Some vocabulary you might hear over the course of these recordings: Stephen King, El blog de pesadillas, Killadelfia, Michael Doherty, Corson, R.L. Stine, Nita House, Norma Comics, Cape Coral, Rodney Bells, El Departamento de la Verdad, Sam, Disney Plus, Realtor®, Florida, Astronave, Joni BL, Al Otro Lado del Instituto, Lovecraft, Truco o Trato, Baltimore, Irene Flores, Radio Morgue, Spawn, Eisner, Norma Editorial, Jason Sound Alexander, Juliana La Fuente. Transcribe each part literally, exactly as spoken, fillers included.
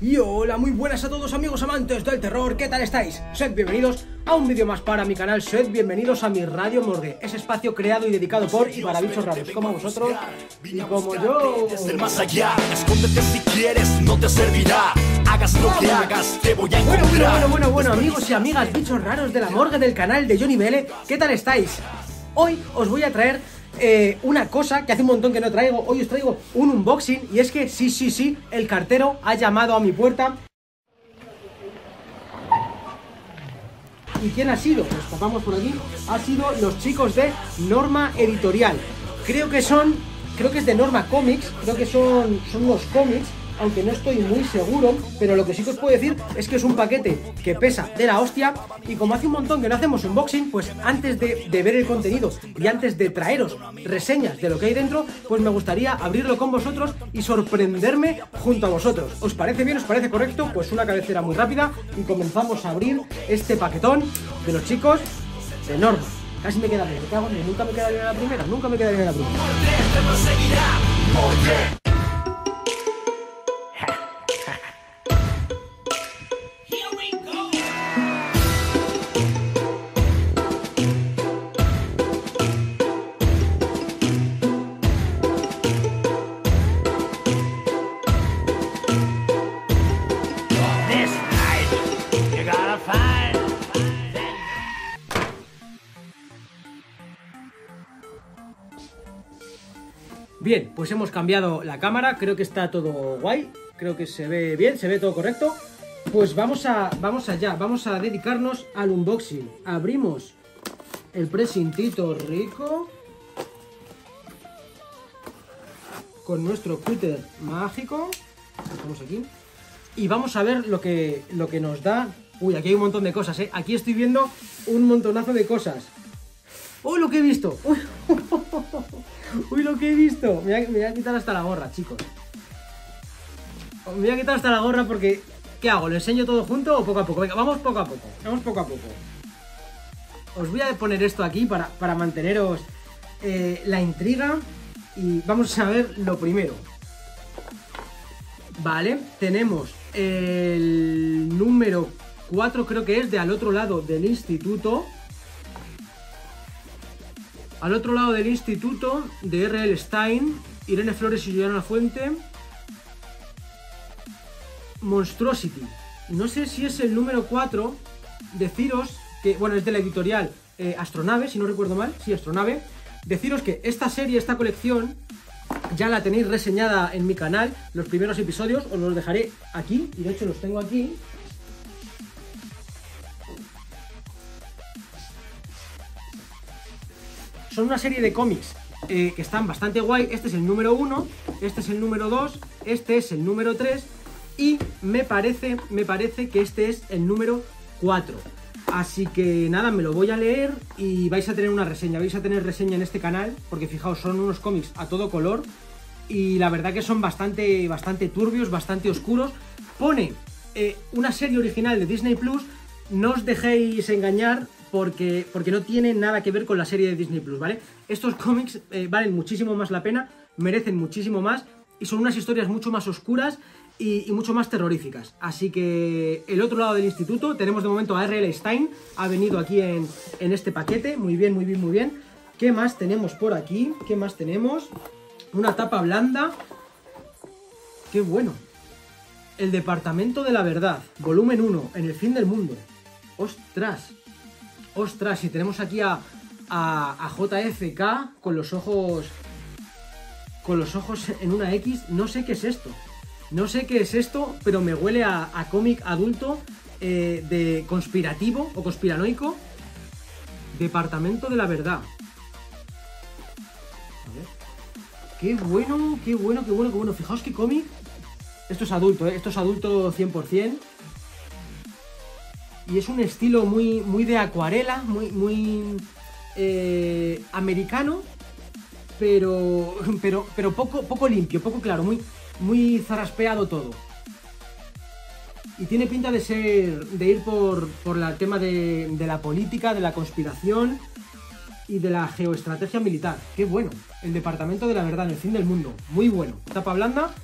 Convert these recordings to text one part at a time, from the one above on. Y hola, muy buenas a todos amigos amantes del terror, ¿qué tal estáis? Sed bienvenidos a un vídeo más para mi canal, sed bienvenidos a mi Radio Morgue, ese espacio creado y dedicado por y para bichos raros como vosotros y como yo. Más allá, escóndete si quieres, no te servirá. Hagas lo que hagas, te voy a encontrar. Bueno, bueno, bueno, bueno, bueno, amigos y amigas, bichos raros de la morgue del canal de Joni B L, ¿qué tal estáis? Hoy os voy a traer Eh, una cosa que hace un montón que no traigo. Hoy os traigo un unboxing. Y es que sí, sí, sí, el cartero ha llamado a mi puerta. ¿Y quién ha sido? Nos tapamos por aquí. Ha sido los chicos de Norma Editorial. Creo que son, creo que es de Norma Comics. Creo que son, son los cómics, aunque no estoy muy seguro, pero lo que sí que os puedo decir es que es un paquete que pesa de la hostia, y como hace un montón que no hacemos unboxing, pues antes de, de ver el contenido y antes de traeros reseñas de lo que hay dentro, pues me gustaría abrirlo con vosotros y sorprenderme junto a vosotros. ¿Os parece bien? ¿Os parece correcto? Pues una cabecera muy rápida y comenzamos a abrir este paquetón de los chicos de Norma. Casi me queda bien, me cago en, nunca me queda bien en la primera, nunca me queda bien en la primera. Bien, pues hemos cambiado la cámara, creo que está todo guay, creo que se ve bien, se ve todo correcto. Pues vamos a vamos allá, vamos a dedicarnos al unboxing. Abrimos el presentito rico con nuestro cúter mágico. Estamos aquí. Y vamos a ver lo que, lo que nos da. Uy, aquí hay un montón de cosas, ¿eh? Aquí estoy viendo un montonazo de cosas. ¡Oh, lo que he visto! ¡Uy! Uy, lo que he visto. Me voy a quitar hasta la gorra, chicos. Me voy a quitar hasta la gorra porque... ¿Qué hago? ¿Lo enseño todo junto o poco a poco? Venga, vamos poco a poco. Vamos poco a poco. Os voy a poner esto aquí para, para manteneros eh, la intriga. Y vamos a ver lo primero. Vale, tenemos el número cuatro, creo que es, de Al Otro Lado del Instituto. Al Otro Lado del Instituto, de R L Stine, Irene Flores y Juliana La Fuente. Monstrosity. No sé si es el número cuatro. Deciros que, bueno, es de la editorial eh, Astronave, si no recuerdo mal. Sí, Astronave. Deciros que esta serie, esta colección, ya la tenéis reseñada en mi canal. Los primeros episodios os los dejaré aquí. Y de hecho los tengo aquí. Son una serie de cómics eh, que están bastante guay. Este es el número uno, este es el número dos, este es el número tres y me parece, me parece que este es el número cuatro. Así que nada, me lo voy a leer y vais a tener una reseña, vais a tener reseña en este canal porque fijaos, son unos cómics a todo color y la verdad que son bastante, bastante turbios, bastante oscuros. Pone eh, una serie original de Disney Plus, no os dejéis engañar. Porque, porque no tiene nada que ver con la serie de Disney Plus, ¿vale? Estos cómics eh, valen muchísimo más la pena, merecen muchísimo más y son unas historias mucho más oscuras y, y mucho más terroríficas. Así que El Otro Lado del Instituto, tenemos de momento a R L Stine, ha venido aquí en, en este paquete. Muy bien, muy bien, muy bien. ¿Qué más tenemos por aquí? ¿Qué más tenemos? Una tapa blanda. ¡Qué bueno! El Departamento de la Verdad, volumen uno, en el fin del mundo. ¡Ostras! Ostras, y tenemos aquí a, a, a J F K con los ojos con los ojos en una X. No sé qué es esto, no sé qué es esto, pero me huele a, a cómic adulto eh, de conspirativo o conspiranoico. Departamento de la Verdad. A ver. Qué bueno, qué bueno, qué bueno, qué bueno. Fijaos qué cómic. Esto es adulto, ¿eh? Esto es adulto cien por cien. Y es un estilo muy, muy de acuarela, muy, muy eh, americano, pero, pero, pero poco, poco limpio, poco claro, muy, muy zaraspeado todo. Y tiene pinta de ser, de ir por, por el tema de, de la política, de la conspiración y de la geoestrategia militar. ¡Qué bueno! El Departamento de la Verdad, en el fin del mundo. Muy bueno. Tapa blanda.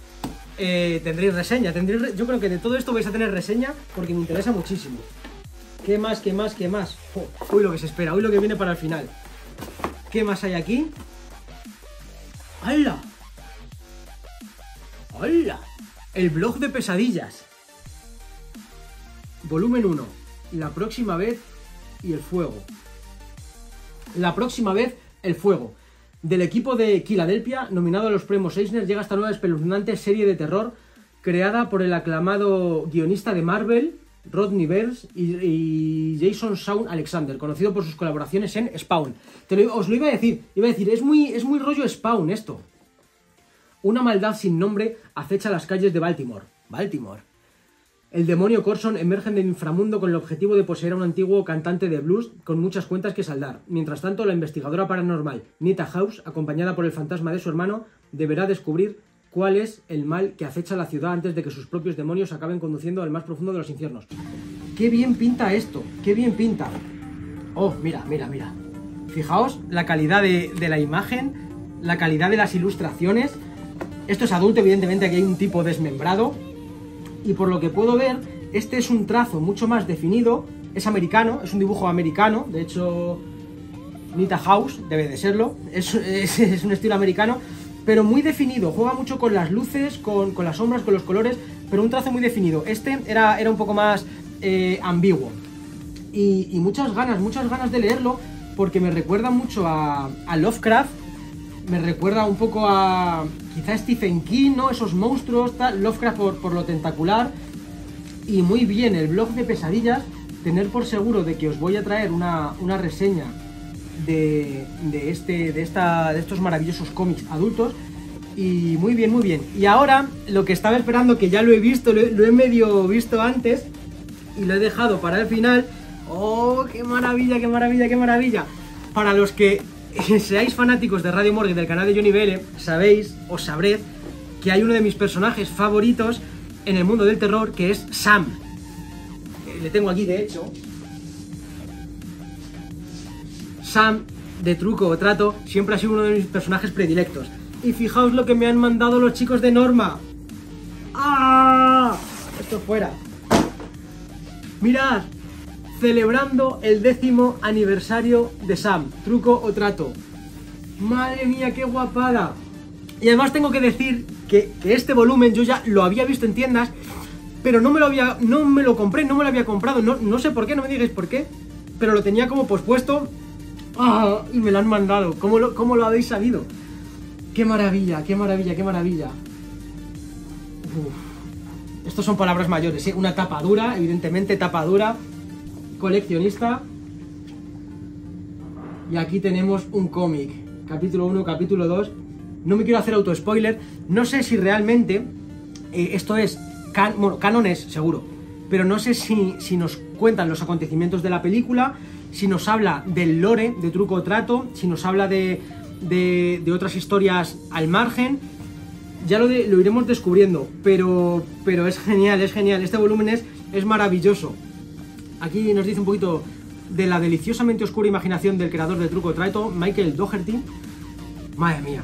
eh, tendréis reseña, tendréis re... yo creo que de todo esto vais a tener reseña porque me interesa muchísimo. ¿Qué más, qué más, qué más? Oh, uy, lo que se espera, uy, lo que viene para el final. ¿Qué más hay aquí? ¡Hala! ¡Hala! El blog de pesadillas. Volumen uno. La próxima vez y el fuego. La próxima vez, el fuego. Del equipo de Killadelfia, nominado a los premios Eisner, llega esta nueva espeluznante serie de terror creada por el aclamado guionista de Marvel, Rodney Bells, y, y Jason Sound Alexander, conocido por sus colaboraciones en Spawn. Te lo, os lo iba a decir, iba a decir, es muy, es muy rollo Spawn esto. Una maldad sin nombre acecha las calles de Baltimore. Baltimore. El demonio Corson emerge del inframundo con el objetivo de poseer a un antiguo cantante de blues con muchas cuentas que saldar. Mientras tanto, la investigadora paranormal Nita House, acompañada por el fantasma de su hermano, deberá descubrir cuál es el mal que acecha la ciudad antes de que sus propios demonios acaben conduciendo al más profundo de los infiernos. ¡Qué bien pinta esto! ¡Qué bien pinta! Oh, mira, mira, mira. Fijaos la calidad de, de la imagen, la calidad de las ilustraciones. Esto es adulto, evidentemente, aquí hay un tipo desmembrado. Y por lo que puedo ver, este es un trazo mucho más definido, es americano, es un dibujo americano, de hecho, Nita House debe de serlo, es, es, es un estilo americano, pero muy definido, juega mucho con las luces, con, con las sombras, con los colores, pero un trazo muy definido. Este era, era un poco más eh, ambiguo, y, y muchas ganas, muchas ganas de leerlo, porque me recuerda mucho a, a Lovecraft, me recuerda un poco a quizá Stephen King, ¿no? Esos monstruos, tal, Lovecraft por, por lo tentacular. Y muy bien, el blog de pesadillas, tener por seguro de que os voy a traer una, una reseña de, de, este, de, esta, de estos maravillosos cómics adultos. Y muy bien, muy bien. Y ahora, lo que estaba esperando, que ya lo he visto, lo he, lo he medio visto antes y lo he dejado para el final. ¡Oh, qué maravilla, qué maravilla, qué maravilla! Para los que seáis fanáticos de Radio Morgue y del canal de Joni B L, sabéis, o sabréis, que hay uno de mis personajes favoritos en el mundo del terror, que es Sam. Le tengo aquí, de hecho. Sam, de Truco o Trato, siempre ha sido uno de mis personajes predilectos. Y fijaos lo que me han mandado los chicos de Norma. ¡Ah! Esto fuera. Mirad. Celebrando el décimo aniversario de Sam, Truco o Trato. ¡Madre mía, qué guapada! Y además tengo que decir que, que este volumen yo ya lo había visto en tiendas, pero no me lo había, no me lo compré, no me lo había comprado, no, no sé por qué, no me digáis por qué, pero lo tenía como pospuesto. ¡Ah! Y me lo han mandado. ¿Cómo lo, cómo lo habéis sabido? ¡Qué maravilla, qué maravilla, qué maravilla! Uf. Estos son palabras mayores, ¿eh? Una tapa dura, evidentemente tapa dura. Coleccionista. Y aquí tenemos un cómic, capítulo uno, capítulo dos. No me quiero hacer auto spoiler, no sé si realmente eh, esto es can bueno, cánones seguro, pero no sé si, si nos cuentan los acontecimientos de la película, si nos habla del lore de Truco o Trato, si nos habla de, de, de otras historias al margen. Ya lo, de, lo iremos descubriendo, pero, pero es genial, es genial. Este volumen es, es maravilloso. Aquí nos dice un poquito de la deliciosamente oscura imaginación del creador de Truco o Trato, Michael Doherty. Madre mía.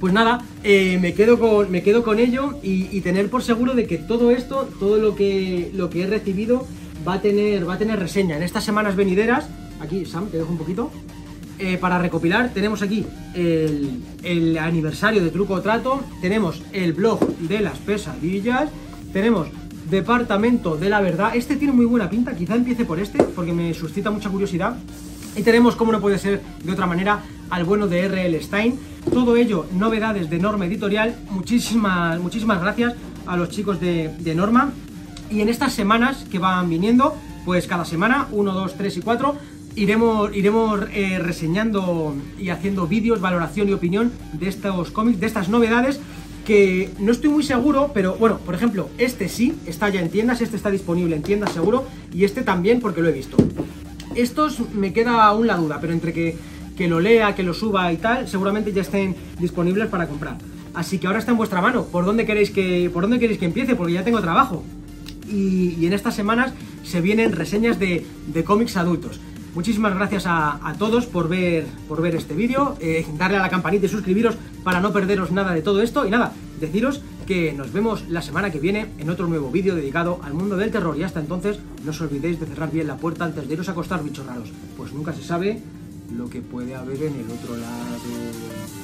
Pues nada, eh, me, quedo con, me quedo con ello y, y tener por seguro de que todo esto, todo lo que, lo que he recibido, va a, tener, va a tener reseña en estas semanas venideras. Aquí, Sam, te dejo un poquito. Eh, para recopilar, tenemos aquí el, el aniversario de Truco o Trato, tenemos el blog de las pesadillas, tenemos Departamento de la Verdad. Este tiene muy buena pinta, quizá empiece por este, porque me suscita mucha curiosidad. Y tenemos, como no puede ser de otra manera, al bueno de R L. Stine. Todo ello, novedades de Norma Editorial. Muchísimas, muchísimas gracias a los chicos de, de Norma. Y en estas semanas que van viniendo, pues cada semana, uno, dos, tres y cuatro, iremos, iremos eh, reseñando y haciendo vídeos, valoración y opinión de estos cómics, de estas novedades, que no estoy muy seguro, pero bueno, por ejemplo, este sí, está ya en tiendas, este está disponible en tiendas seguro, y este también porque lo he visto. Estos me queda aún la duda, pero entre que, que lo lea, que lo suba y tal, seguramente ya estén disponibles para comprar. Así que ahora está en vuestra mano, ¿por dónde queréis que, por dónde queréis que empiece? Porque ya tengo trabajo. Y, y en estas semanas se vienen reseñas de, de cómics adultos. Muchísimas gracias a, a todos por ver, por ver este vídeo, eh, darle a la campanita y suscribiros para no perderos nada de todo esto. Y nada, deciros que nos vemos la semana que viene en otro nuevo vídeo dedicado al mundo del terror. Y hasta entonces, no os olvidéis de cerrar bien la puerta antes de iros a acostar, bichos raros, pues nunca se sabe lo que puede haber en el otro lado.